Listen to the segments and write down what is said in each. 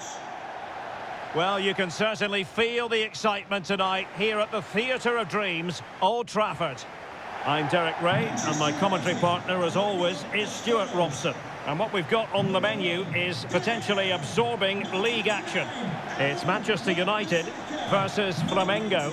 minutes. Well, you can certainly feel the excitement tonight here at the Theatre of Dreams, Old Trafford. I'm Derek Ray, and my commentary partner, as always, is Stuart Robson. And what we've got on the menu is potentially absorbing league action. It's Manchester United versus Flamengo.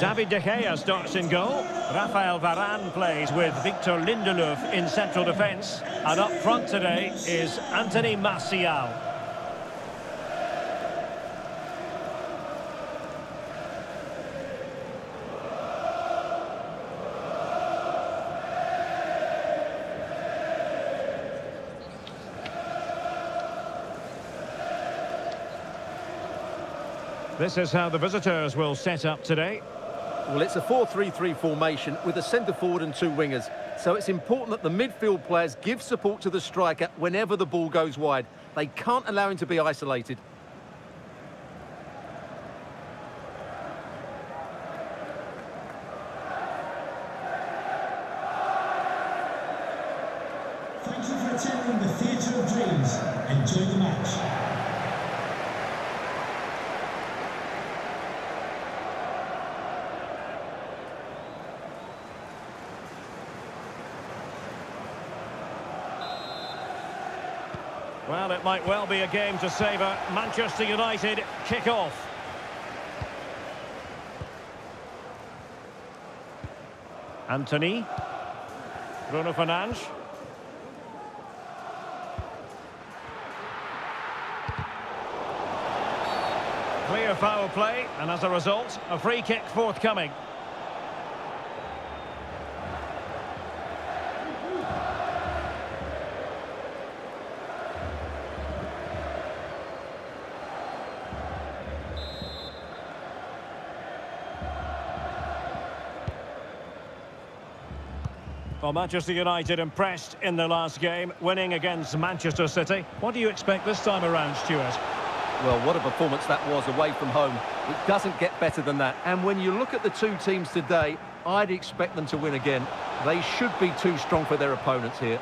David De Gea starts in goal. Rafael Varane plays with Victor Lindelof in central defence. And up front today is Anthony Martial. This is how the visitors will set up today. Well, it's a 4-3-3 formation with a centre-forward and two wingers. So it's important that the midfield players give support to the striker whenever the ball goes wide. They can't allow him to be isolated. Thank you for attending the Theatre of Dreams. Enjoy the match. Well, it might well be a game to savour. Manchester United kick off. Anthony. Bruno Fernandes. Clear foul play, and as a result, a free kick forthcoming. Well, Manchester United impressed in their last game, winning against Manchester City. What do you expect this time around, Stuart? Well, what a performance that was away from home. It doesn't get better than that. And when you look at the two teams today, I'd expect them to win again. They should be too strong for their opponents here.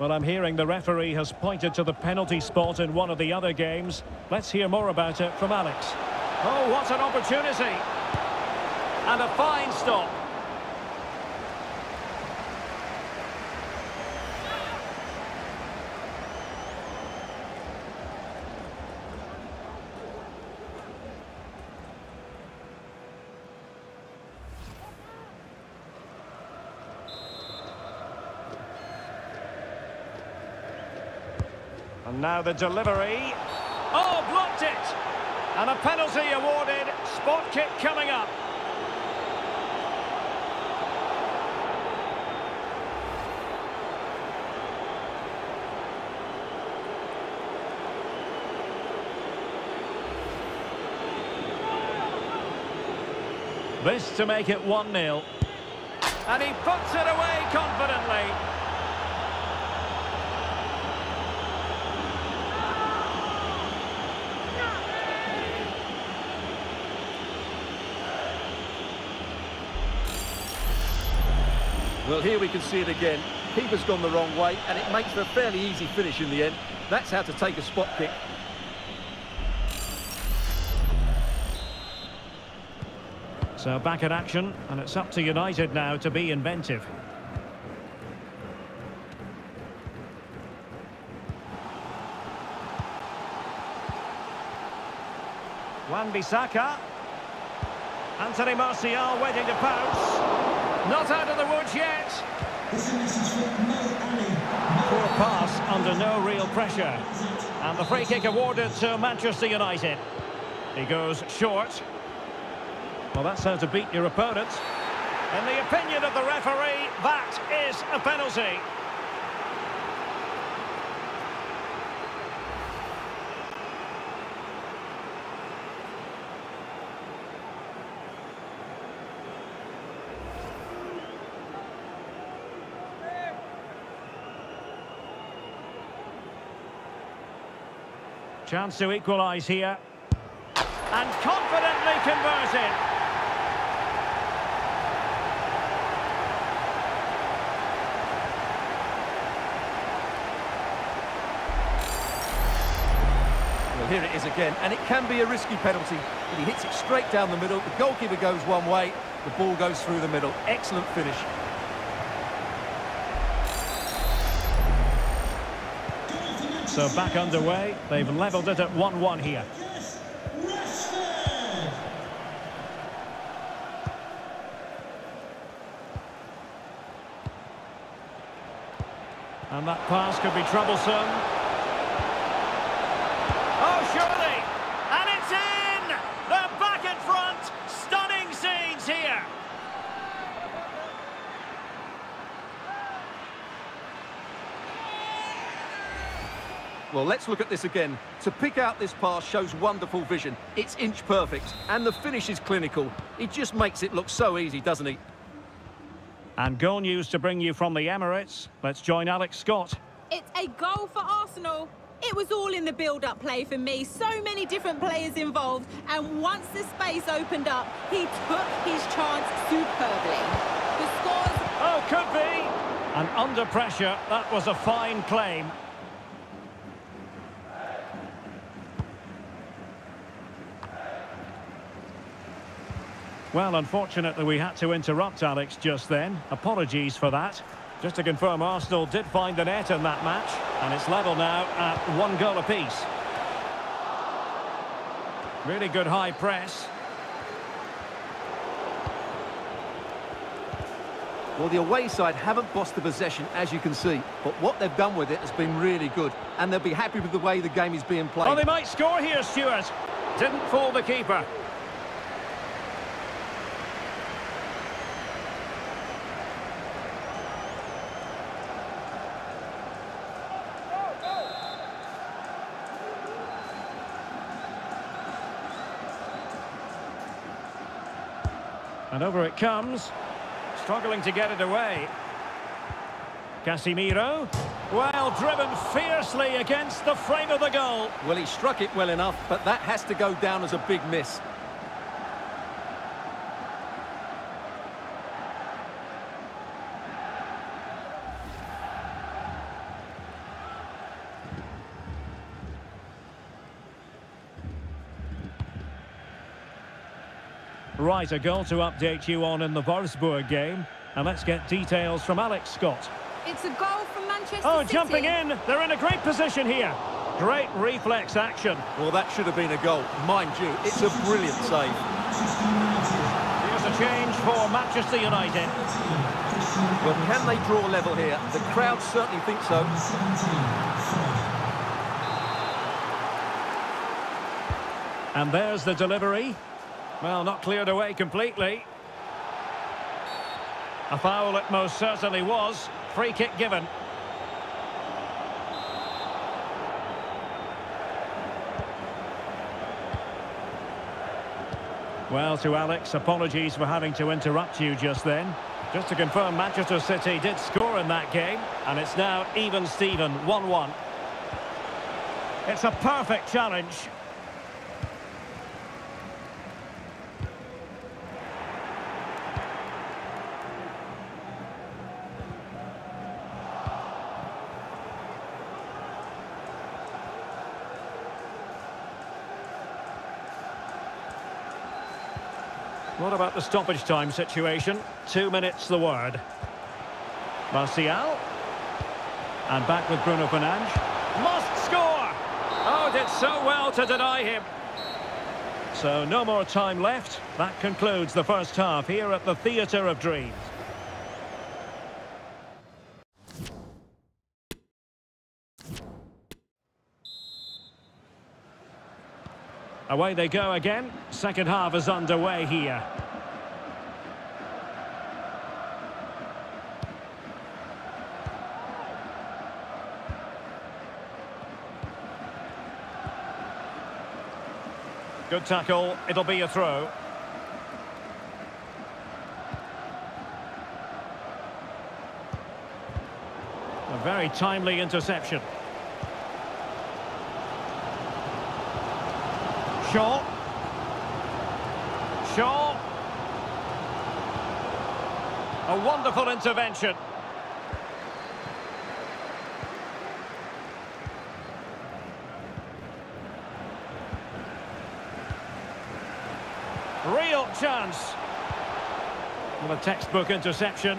Well, I'm hearing the referee has pointed to the penalty spot in one of the other games. Let's hear more about it from Alex. Oh, what an opportunity! And a fine stop. And now the delivery. Oh, blocked it! And a penalty awarded, spot kick coming up. This to make it 1-0. And he puts it away confidently. Well, here we can see it again. Keeper's gone the wrong way, and it makes for a fairly easy finish in the end. That's how to take a spot kick. So back in action, and it's up to United now to be inventive. Wan-Bissaka. Anthony Martial waiting to pounce. Not out of the woods yet. Poor pass under no real pressure. And the free kick awarded to Manchester United. He goes short. Well, that's how to beat your opponent. In the opinion of the referee, that is a penalty. Chance to equalise here. And confidently converted. Well, here it is again, and it can be a risky penalty, but he hits it straight down the middle. The goalkeeper goes one way, the ball goes through the middle. Excellent finish. So back underway. They've levelled it at 1-1 here. And that pass could be troublesome. Oh, surely! And it's in! They're back in front! Stunning scenes here! Well, let's look at this again. To pick out this pass shows wonderful vision. It's inch perfect, and the finish is clinical. He just makes it look so easy, doesn't he? And goal news to bring you from the Emirates. Let's join Alex Scott. It's a goal for Arsenal. It was all in the build-up play for me. So many different players involved. And once the space opened up, he took his chance superbly. The scores... Oh, could be. And under pressure, that was a fine claim. Well, unfortunately, we had to interrupt Alex just then. Apologies for that. Just to confirm, Arsenal did find the net in that match, and it's level now at 1 goal apiece. Really good high press. Well, the away side haven't bossed the possession, as you can see, but what they've done with it has been really good, and they'll be happy with the way the game is being played. Oh, they might score here, Stuart. Didn't fool the keeper. And over it comes, struggling to get it away. Casemiro, well, driven fiercely against the frame of the goal. Well, he struck it well enough, but that has to go down as a big miss. Right, a goal to update you on in the Wolfsburg game. And let's get details from Alex Scott. It's a goal from Manchester City. Oh, jumping in. They're in a great position here. Great reflex action. Well, that should have been a goal. Mind you, it's a brilliant save. Here's a change for Manchester United. Well, can they draw level here? The crowd certainly think so. And there's the delivery. Well, not cleared away completely. A foul it most certainly was. Free kick given. Well, to Alex, apologies for having to interrupt you just then. Just to confirm, Manchester City did score in that game, and it's now even Steven, 1-1. It's a perfect challenge. What about the stoppage time situation? 2 minutes, the word. Martial. And back with Bruno Fernandes. Must score! Oh, did so well to deny him. So no more time left. That concludes the first half here at the Theatre of Dreams. Away they go again. Second half is underway here. Good tackle. It'll be a throw. A very timely interception. Shaw. A wonderful intervention. Real chance. Well, a textbook interception.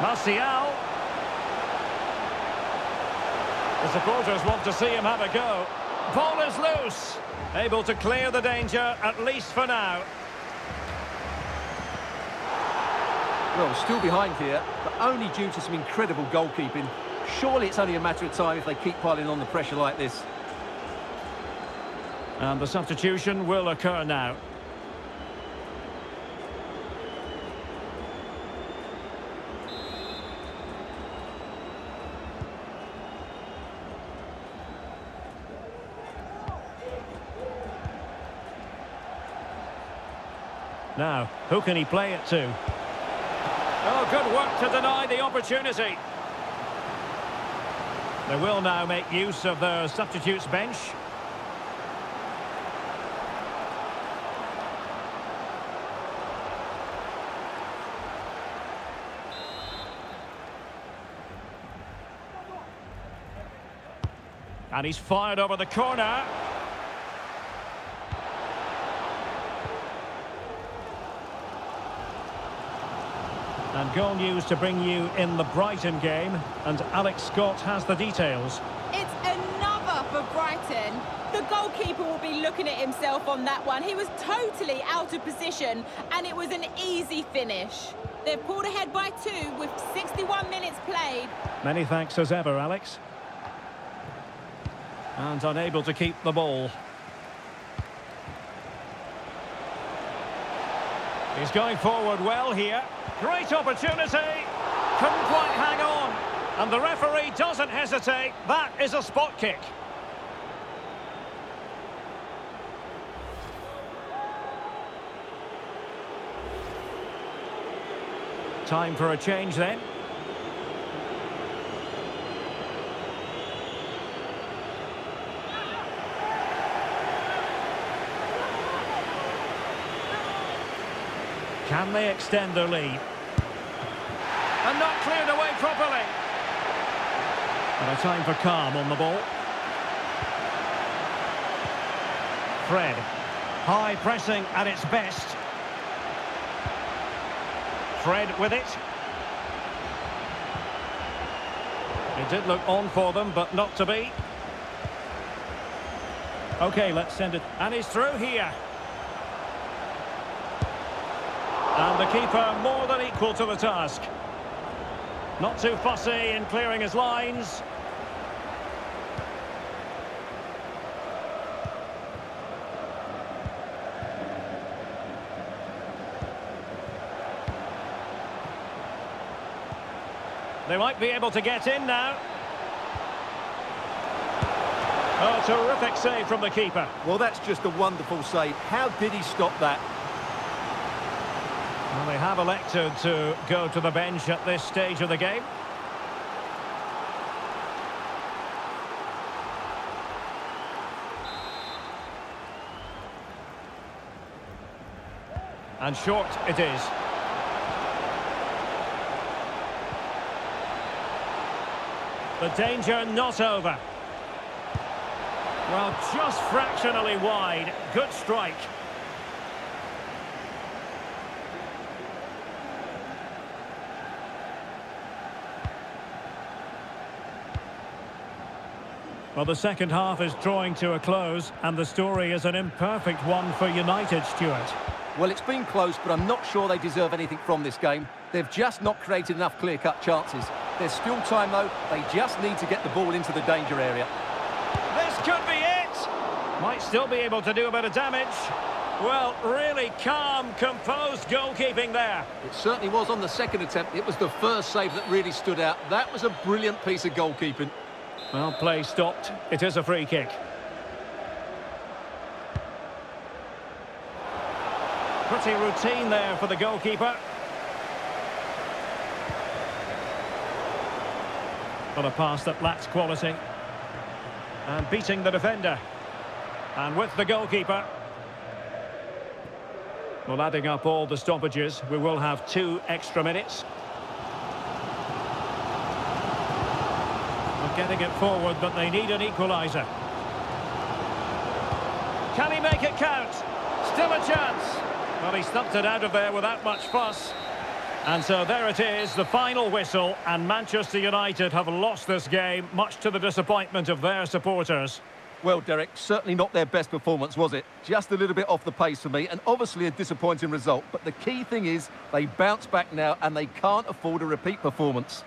Martial. The supporters want to see him have a go. Ball is loose. Able to clear the danger, at least for now. Well, still behind here, but only due to some incredible goalkeeping. Surely it's only a matter of time if they keep piling on the pressure like this. And the substitution will occur now. Now, who can he play it to? Oh, good work to deny the opportunity. They will now make use of the substitutes bench. And he's fired over the corner. And goal news to bring you in the Brighton game, and Alex Scott has the details. It's another for Brighton. The goalkeeper will be looking at himself on that one. He was totally out of position, and it was an easy finish. They've pulled ahead by 2 with 61 minutes played. Many thanks as ever, Alex. And unable to keep the ball. He's going forward well here. Great opportunity. Couldn't quite hang on. And the referee doesn't hesitate. That is a spot kick. Time for a change then. Can they extend their lead? And not cleared away properly. And a time for calm on the ball. Fred. High pressing at its best. Fred with it. It did look on for them, but not to be. OK, let's send it. And he's through here. And the keeper more than equal to the task. Not too fussy in clearing his lines. They might be able to get in now. A terrific save from the keeper. Well, that's just a wonderful save. How did he stop that? Well, they have elected to go to the bench at this stage of the game. And short it is. The danger not over. Well, just fractionally wide. Good strike. Well, the second half is drawing to a close, and the story is an imperfect one for United, Stuart. Well, it's been close, but I'm not sure they deserve anything from this game. They've just not created enough clear-cut chances. There's still time, though. They just need to get the ball into the danger area. This could be it! Might still be able to do a bit of damage. Well, really calm, composed goalkeeping there. It certainly was on the second attempt. It was the first save that really stood out. That was a brilliant piece of goalkeeping. Well, play stopped. It is a free kick. Pretty routine there for the goalkeeper. But a pass that lacks quality. and beating the defender, and with the goalkeeper. Well, adding up all the stoppages, we will have 2 extra minutes. Well, getting it forward, but they need an equaliser. Can he make it count? Still a chance. Well, he stumped it out of there without much fuss. And so there it is, the final whistle, and Manchester United have lost this game, much to the disappointment of their supporters. Well, Derek, certainly not their best performance, was it? Just a little bit off the pace for me, and obviously a disappointing result. But the key thing is, they bounce back now, and they can't afford a repeat performance.